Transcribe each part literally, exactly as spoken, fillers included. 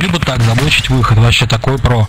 либо так заблочить выход. Вообще такой про.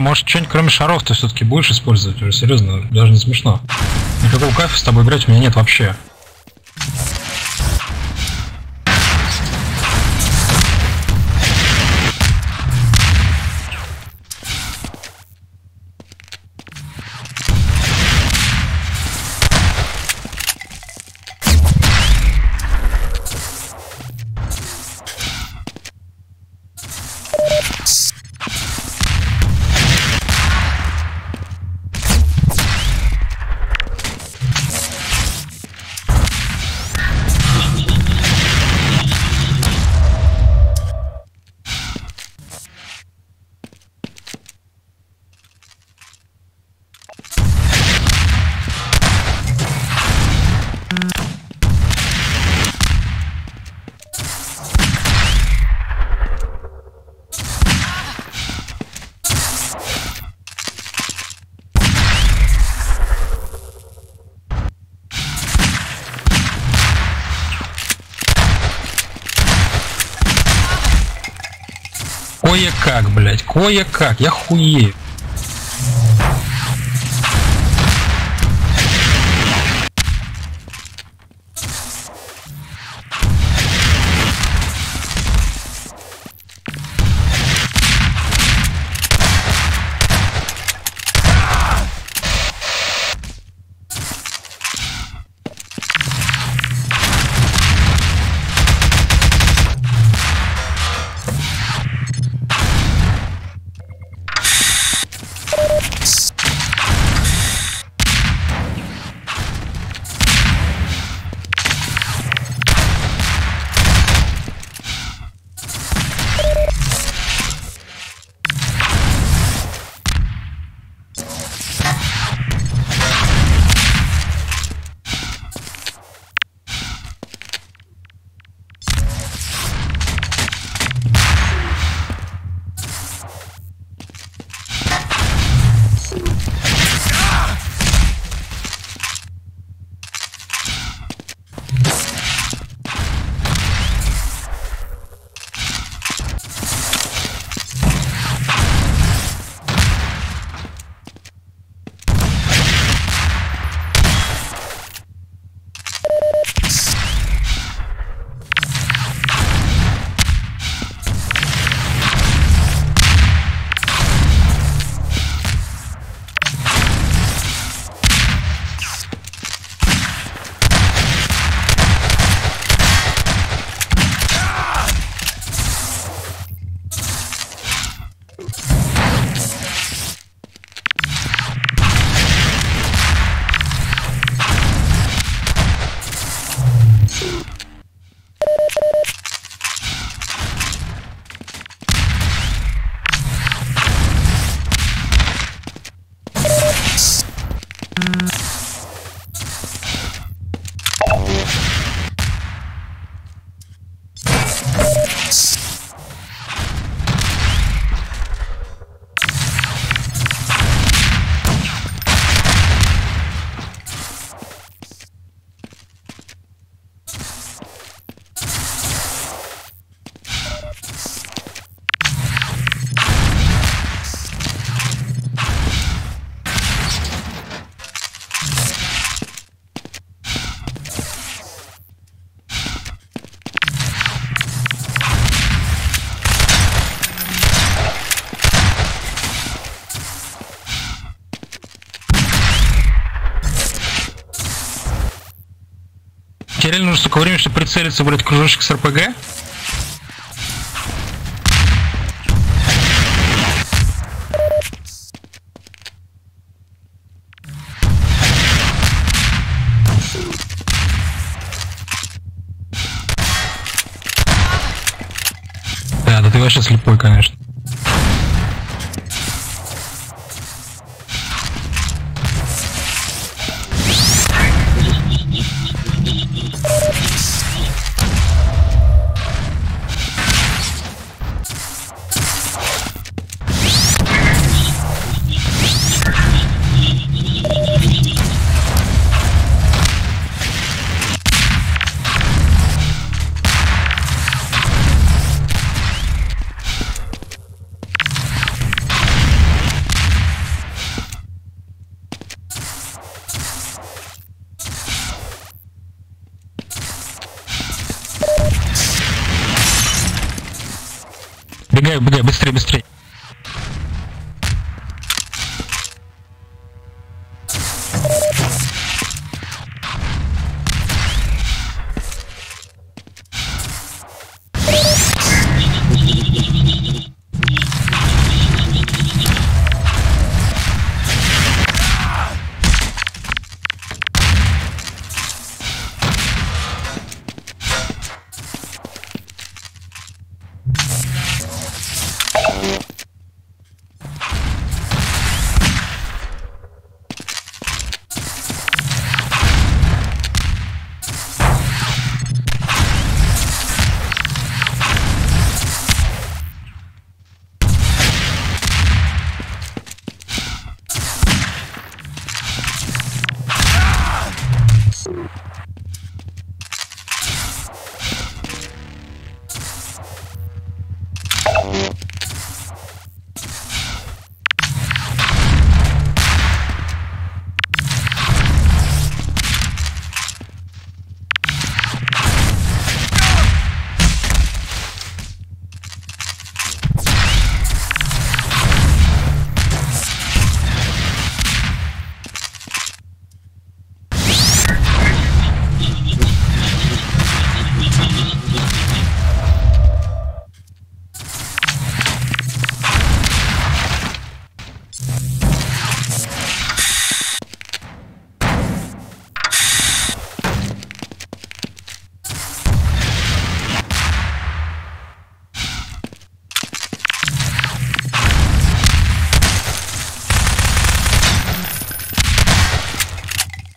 Может, что-нибудь кроме шаров ты все-таки будешь использовать? Уже серьезно, даже не смешно. Никакого кайфа с тобой играть у меня нет вообще. Кое-как, блять, кое-как, я хуею. Реально нужно столько времени, чтобы прицелиться, брать кружочек с РПГ. Да, да ты вообще слепой, конечно. Бегай, бегай, быстрее, быстрее.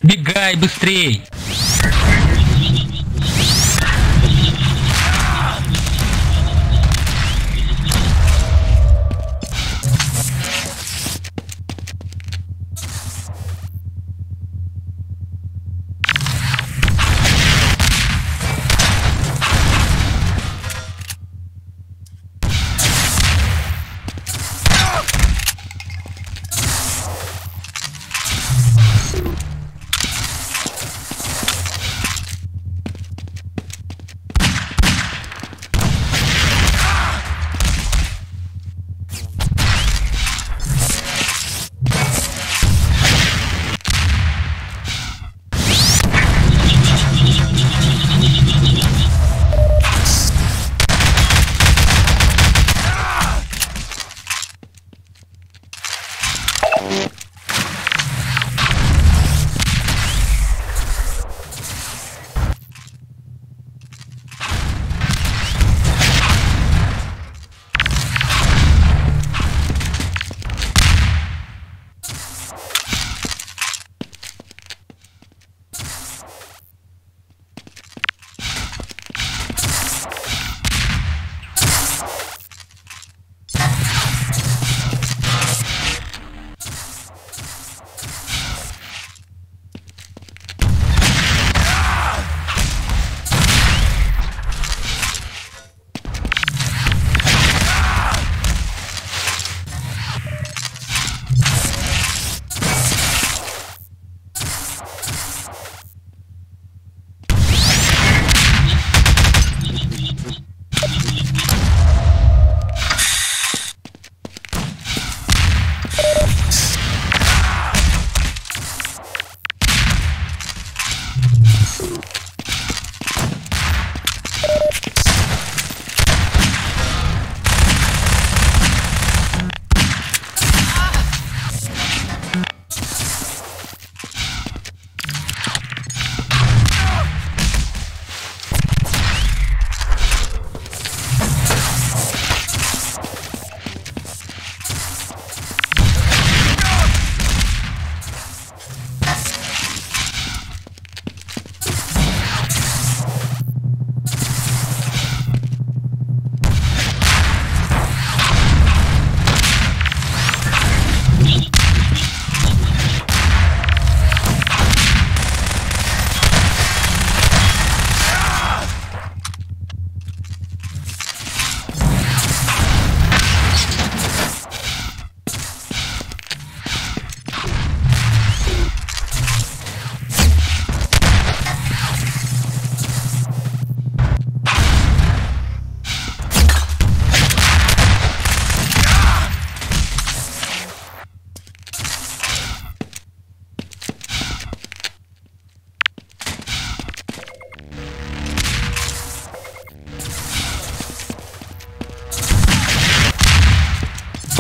Бегай быстрей!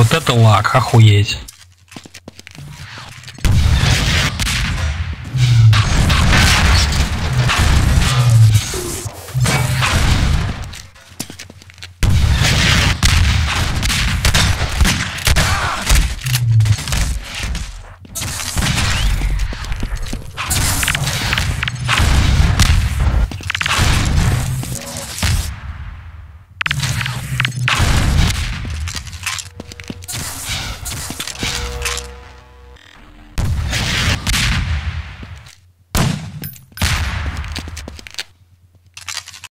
Вот это лак, охуеть.